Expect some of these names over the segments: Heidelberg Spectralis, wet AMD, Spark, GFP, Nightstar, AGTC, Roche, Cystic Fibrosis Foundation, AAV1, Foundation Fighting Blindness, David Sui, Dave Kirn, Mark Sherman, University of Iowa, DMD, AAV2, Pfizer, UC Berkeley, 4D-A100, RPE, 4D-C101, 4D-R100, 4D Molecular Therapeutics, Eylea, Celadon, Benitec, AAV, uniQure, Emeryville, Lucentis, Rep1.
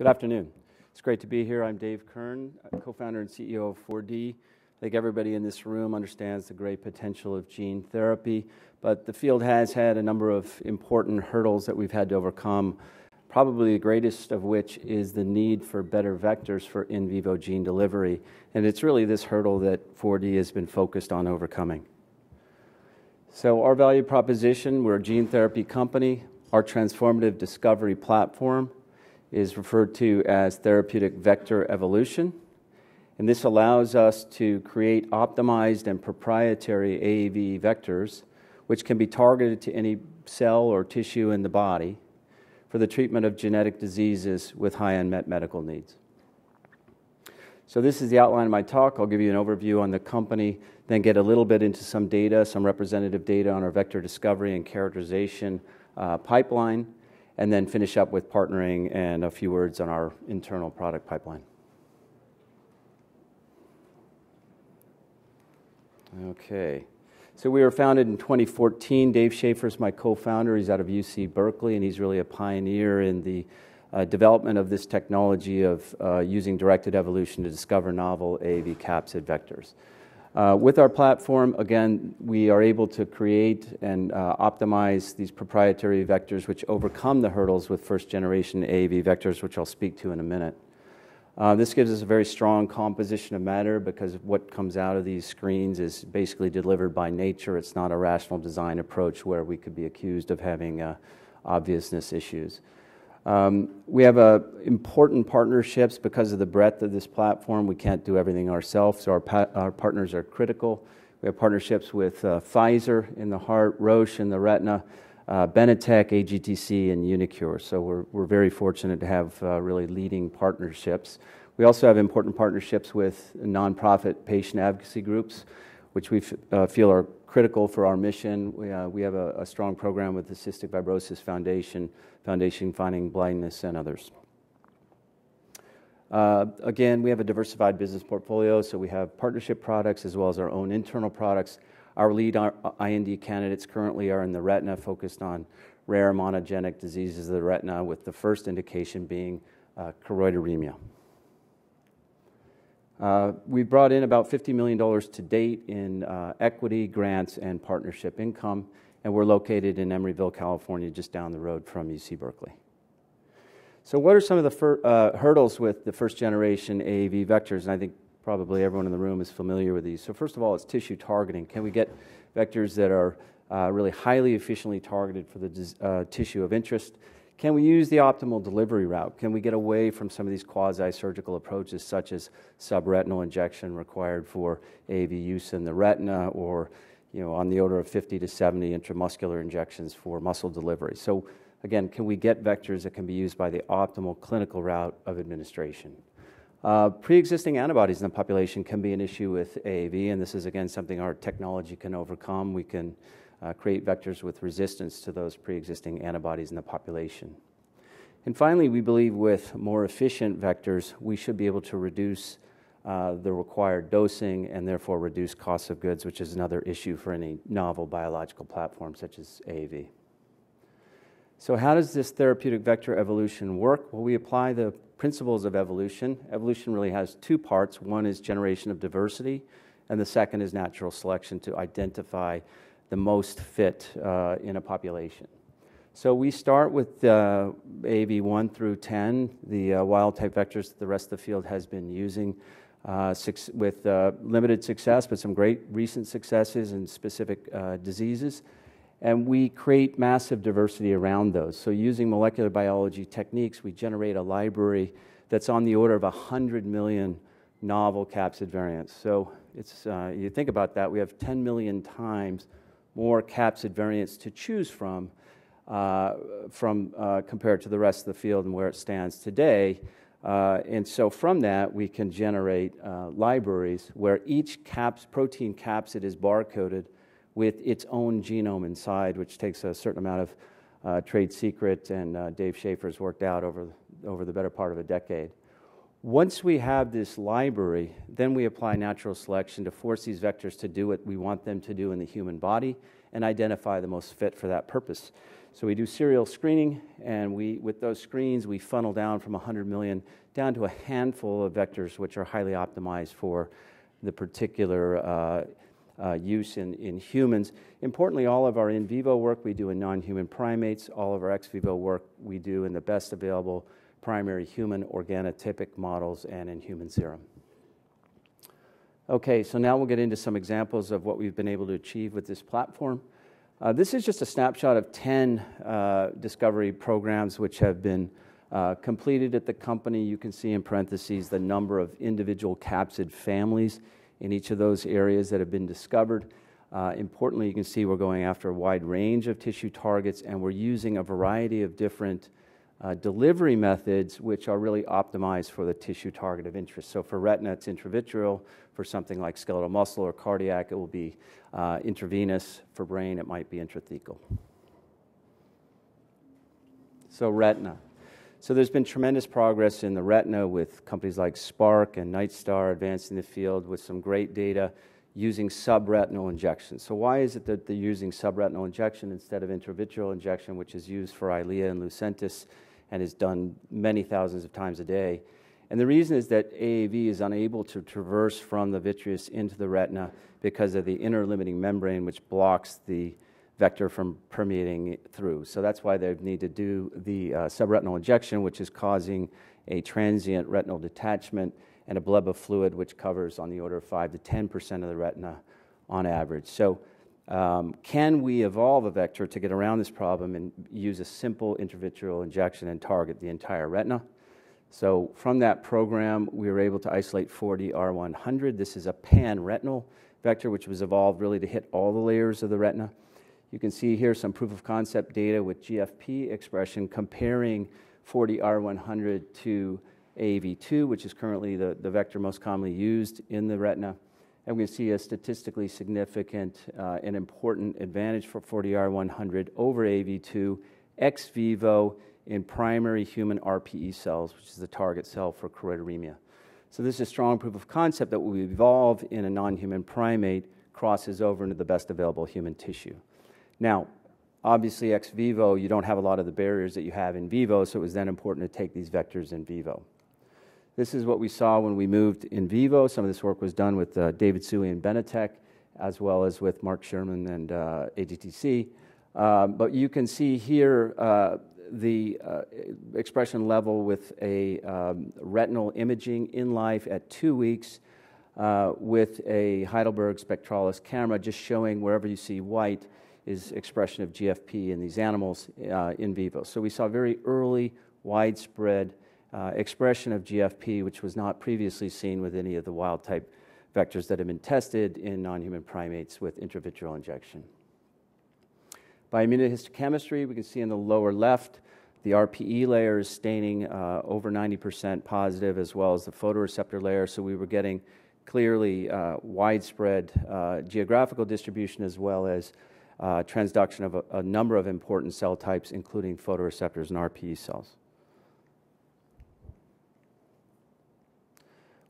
Good afternoon. It's great to be here. I'm Dave Kirn, co-founder and CEO of 4D. I think everybody in this room understands the great potential of gene therapy, but the field has had a number of important hurdles that we've had to overcome, probably the greatest of which is the need for better vectors for in vivo gene delivery. And it's really this hurdle that 4D has been focused on overcoming. So our value proposition, we're a gene therapy company. Our transformative discovery platform is referred to as therapeutic vector evolution. And this allows us to create optimized and proprietary AAV vectors, which can be targeted to any cell or tissue in the body for the treatment of genetic diseases with high unmet medical needs. So this is the outline of my talk. I'll give you an overview on the company, then get a little bit into some data, some representative data on our vector discovery and characterization pipeline, and then finish up with partnering and a few words on our internal product pipeline. Okay, so we were founded in 2014. Dave Schaffer is my co-founder. He's out of UC Berkeley, and he's really a pioneer in the development of this technology of using directed evolution to discover novel AAV capsid vectors. With our platform, again, we are able to create and optimize these proprietary vectors which overcome the hurdles with first-generation AAV vectors, which I'll speak to in a minute. This gives us a very strong composition of matter because what comes out of these screens is basically delivered by nature. It's not a rational design approach where we could be accused of having obviousness issues. We have important partnerships because of the breadth of this platform. We can't do everything ourselves, so our partners are critical. We have partnerships with Pfizer in the heart, Roche in the retina, Benitec, AGTC, and uniQure. So we're very fortunate to have really leading partnerships. We also have important partnerships with nonprofit patient advocacy groups, which we feel are critical for our mission. We have a strong program with the Cystic Fibrosis Foundation, Foundation Fighting Blindness, and others. Again, we have a diversified business portfolio, so we have partnership products as well as our own internal products. Our lead IND candidates currently are in the retina, focused on rare monogenic diseases of the retina, with the first indication being choroideremia. We've brought in about $50 million to date in equity, grants, and partnership income, and we're located in Emeryville, California, just down the road from UC Berkeley. So what are some of the hurdles with the first-generation AAV vectors? And I think probably everyone in the room is familiar with these. So first of all, it's tissue targeting. Can we get vectors that are really highly efficiently targeted for the tissue of interest? Can we use the optimal delivery route? Can we get away from some of these quasi-surgical approaches such as subretinal injection required for AAV use in the retina, or on the order of 50 to 70 intramuscular injections for muscle delivery? So again, can we get vectors that can be used by the optimal clinical route of administration? Pre-existing antibodies in the population can be an issue with AAV, and this is again something our technology can overcome. We can create vectors with resistance to those pre-existing antibodies in the population. And finally, we believe with more efficient vectors, we should be able to reduce the required dosing and therefore reduce costs of goods, which is another issue for any novel biological platform such as AAV. So how does this therapeutic vector evolution work? Well, we apply the principles of evolution. Evolution really has two parts. One is generation of diversity, and the second is natural selection to identify the most fit in a population. So we start with AAV1 through 10, the wild-type vectors that the rest of the field has been using with limited success, but some great recent successes in specific diseases. And we create massive diversity around those. So using molecular biology techniques, we generate a library that's on the order of 100 million novel capsid variants. So it's, you think about that, we have 10 million times more capsid variants to choose from compared to the rest of the field and where it stands today. And so from that, we can generate libraries where each protein capsid is barcoded with its own genome inside, which takes a certain amount of trade secret, and Dave Schaffer's worked out over the better part of a decade. Once we have this library, then we apply natural selection to force these vectors to do what we want them to do in the human body and identify the most fit for that purpose. So we do serial screening, and with those screens, we funnel down from 100 million down to a handful of vectors which are highly optimized for the particular use in humans. Importantly, all of our in vivo work we do in non-human primates. All of our ex vivo work we do in the best available primary human organotypic models and in human serum. Okay, so now we'll get into some examples of what we've been able to achieve with this platform. This is just a snapshot of 10 discovery programs which have been completed at the company. You can see in parentheses the number of individual capsid families in each of those areas that have been discovered. Importantly, you can see we're going after a wide range of tissue targets, and we're using a variety of different delivery methods which are really optimized for the tissue target of interest. So for retina, it's intravitreal. For something like skeletal muscle or cardiac, it will be intravenous. For brain, it might be intrathecal. So retina. So there's been tremendous progress in the retina with companies like Spark and Nightstar advancing the field with some great data using subretinal injection. So why is it that they're using subretinal injection instead of intravitreal injection, which is used for Eylea and Lucentis and is done many thousands of times a day? And the reason is that AAV is unable to traverse from the vitreous into the retina because of the inner limiting membrane, which blocks the vector from permeating through. So that's why they need to do the subretinal injection, which is causing a transient retinal detachment and a bleb of fluid, which covers on the order of 5 to 10% of the retina on average. So can we evolve a vector to get around this problem and use a simple intravitreal injection and target the entire retina? So from that program, we were able to isolate 4D-R100. This is a pan-retinal vector, which was evolved really to hit all the layers of the retina. You can see here some proof-of-concept data with GFP expression comparing 4D-R100 to AAV2, which is currently the vector most commonly used in the retina. And we can see a statistically significant and important advantage for 4D-R100 over AAV2 ex vivo in primary human RPE cells, which is the target cell for choroideremia. So this is strong proof of concept that what we evolve in a non-human primate crosses over into the best available human tissue. Now, obviously ex vivo, you don't have a lot of the barriers that you have in vivo, so it was then important to take these vectors in vivo. This is what we saw when we moved in vivo. Some of this work was done with David Sui and Benitec, as well as with Mark Sherman and AGTC. But you can see here the expression level with a retinal imaging in life at 2 weeks with a Heidelberg Spectralis camera, just showing wherever you see white is expression of GFP in these animals in vivo. So we saw very early, widespread expression of GFP, which was not previously seen with any of the wild-type vectors that have been tested in non-human primates with intravitreal injection. By immunohistochemistry, we can see in the lower left, the RPE layer is staining over 90% positive, as well as the photoreceptor layer. So we were getting clearly widespread geographical distribution, as well as transduction of a number of important cell types, including photoreceptors and RPE cells.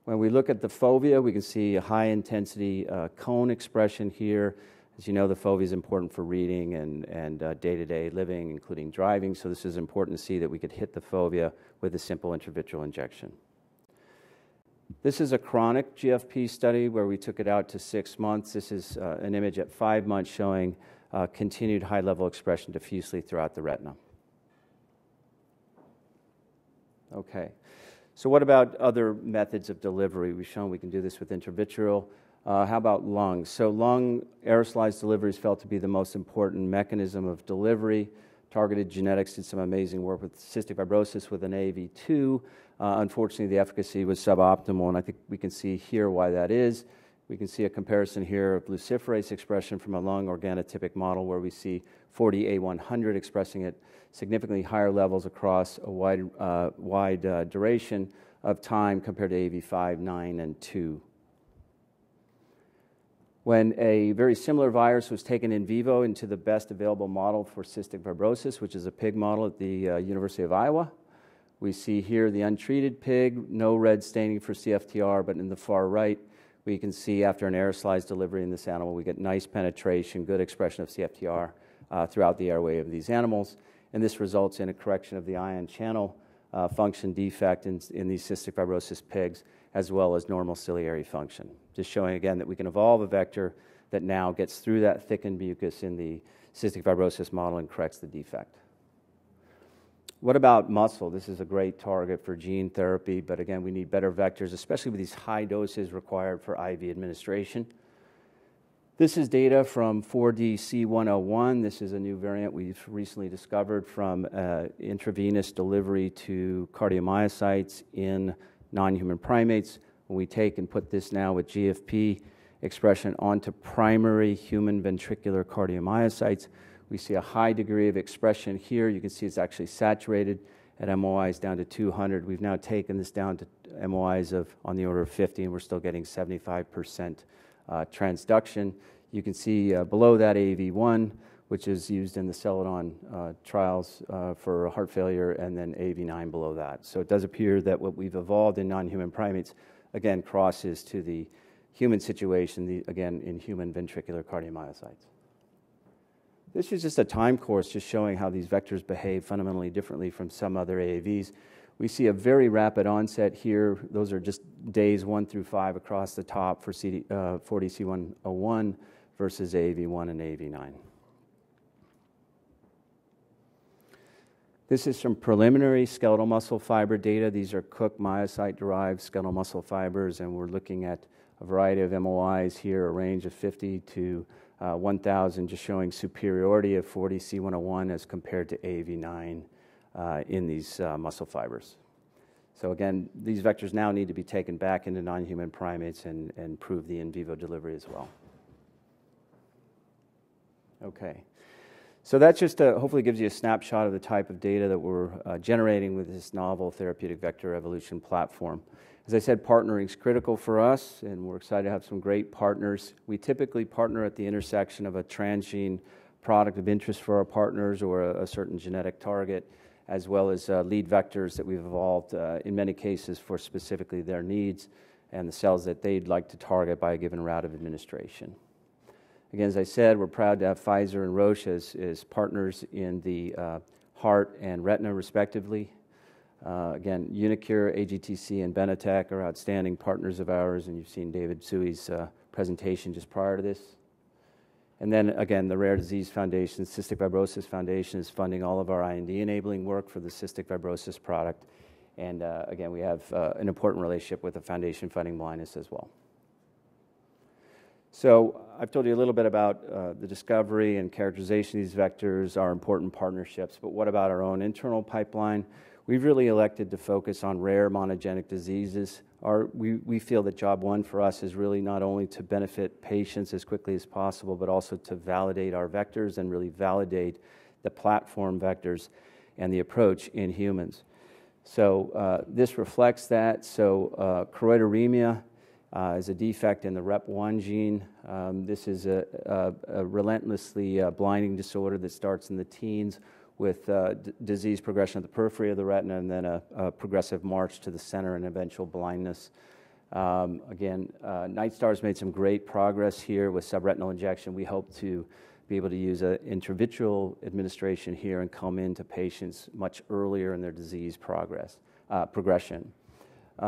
When we look at the fovea, we can see a high-intensity cone expression here. As you know, the fovea is important for reading and day-to-day living, including driving, so this is important to see that we could hit the fovea with a simple intravitreal injection. This is a chronic GFP study where we took it out to 6 months. This is an image at 5 months showing continued high-level expression diffusely throughout the retina. Okay, so what about other methods of delivery? We've shown we can do this with intravitreal. How about lungs? So lung aerosolized delivery is felt to be the most important mechanism of delivery. Targeted genetics did some amazing work with cystic fibrosis with an AAV2. Unfortunately, the efficacy was suboptimal, and I think we can see here why that is. We can see a comparison here of luciferase expression from a lung organotypic model where we see 4D-A100 expressing at significantly higher levels across a wide duration of time compared to AAV5, 9, and 2. When a very similar virus was taken in vivo into the best available model for cystic fibrosis, which is a pig model at the University of Iowa, we see here the untreated pig, no red staining for CFTR, but in the far right, we can see after an aerosolized delivery in this animal, we get nice penetration, good expression of CFTR throughout the airway of these animals, and this results in a correction of the ion channel function defect in these cystic fibrosis pigs, as well as normal ciliary function. Just showing again that we can evolve a vector that now gets through that thickened mucus in the cystic fibrosis model and corrects the defect. What about muscle? This is a great target for gene therapy, but again, we need better vectors, especially with these high doses required for IV administration. This is data from 4D-C101. This is a new variant we've recently discovered from intravenous delivery to cardiomyocytes in non-human primates. When we take and put this now with GFP expression onto primary human ventricular cardiomyocytes, we see a high degree of expression here. You can see it's actually saturated at MOIs down to 200. We've now taken this down to MOIs of on the order of 50, and we're still getting 75% transduction. You can see below that AAV1, which is used in the Celadon trials for heart failure, and then AV9 below that. So it does appear that what we've evolved in non-human primates, again, crosses to the human situation, again, in human ventricular cardiomyocytes. This is just a time course just showing how these vectors behave fundamentally differently from some other AAVs. We see a very rapid onset here. Those are just days 1 through 5 across the top for 4D-C101 versus AAV1 and AAV9. This is some preliminary skeletal muscle fiber data. These are Cook myocyte-derived skeletal muscle fibers, and we're looking at a variety of MOIs here, a range of 50 to 1,000, just showing superiority of 4D-C101 as compared to AAV9 in these muscle fibers. So again, these vectors now need to be taken back into non-human primates and prove the in vivo delivery as well. Okay, so that just hopefully gives you a snapshot of the type of data that we're generating with this novel therapeutic vector evolution platform. As I said, partnering is critical for us, and we're excited to have some great partners. We typically partner at the intersection of a transgene product of interest for our partners or a certain genetic target, as well as lead vectors that we've evolved in many cases for specifically their needs and the cells that they'd like to target by a given route of administration. Again, as I said, we're proud to have Pfizer and Roche as partners in the heart and retina, respectively. Again, uniQure, AGTC, and Benitec are outstanding partners of ours, and you've seen David Sui's presentation just prior to this. And then, again, the Rare Disease Foundation, Cystic Fibrosis Foundation, is funding all of our IND-enabling work for the cystic fibrosis product. And, again, we have an important relationship with the Foundation Fighting Blindness as well. So I've told you a little bit about the discovery and characterization of these vectors, our important partnerships, but what about our own internal pipeline? We've really elected to focus on rare monogenic diseases. We feel that job one for us is really not only to benefit patients as quickly as possible, but also to validate our vectors and really validate the platform vectors and the approach in humans. So this reflects that. So choroideremia is a defect in the Rep1 gene. This is a relentlessly blinding disorder that starts in the teens, with disease progression at the periphery of the retina and then a progressive march to the center and eventual blindness. Again, Nightstar's made some great progress here with subretinal injection. We hope to be able to use an intravitreal administration here and come into patients much earlier in their disease progression.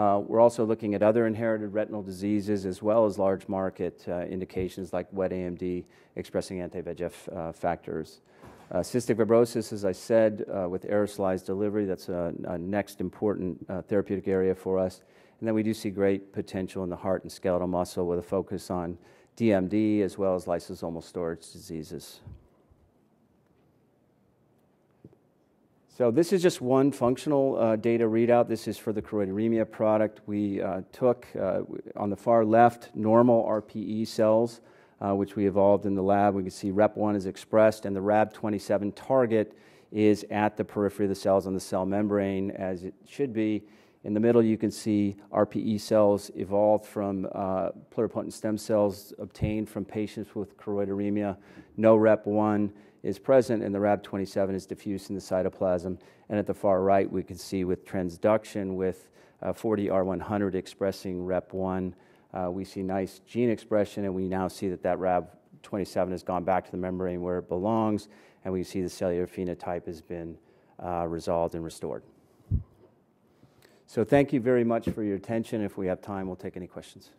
We're also looking at other inherited retinal diseases as well as large market indications like wet AMD expressing anti-VEGF factors. Cystic fibrosis, as I said, with aerosolized delivery, that's a next important therapeutic area for us. And then we do see great potential in the heart and skeletal muscle with a focus on DMD as well as lysosomal storage diseases. So this is just one functional data readout. This is for the choroideremia product. We took, on the far left, normal RPE cells, which we evolved in the lab. We can see Rep1 is expressed, and the RAB27 target is at the periphery of the cells on the cell membrane, as it should be. In the middle, you can see RPE cells evolved from pluripotent stem cells obtained from patients with choroideremia. No Rep1 is present, and the RAB27 is diffuse in the cytoplasm. And at the far right, we can see with transduction with 4D-R100 expressing Rep1, we see nice gene expression, and we now see that that RAB27 has gone back to the membrane where it belongs, and we see the cellular phenotype has been resolved and restored. So thank you very much for your attention. If we have time, we'll take any questions.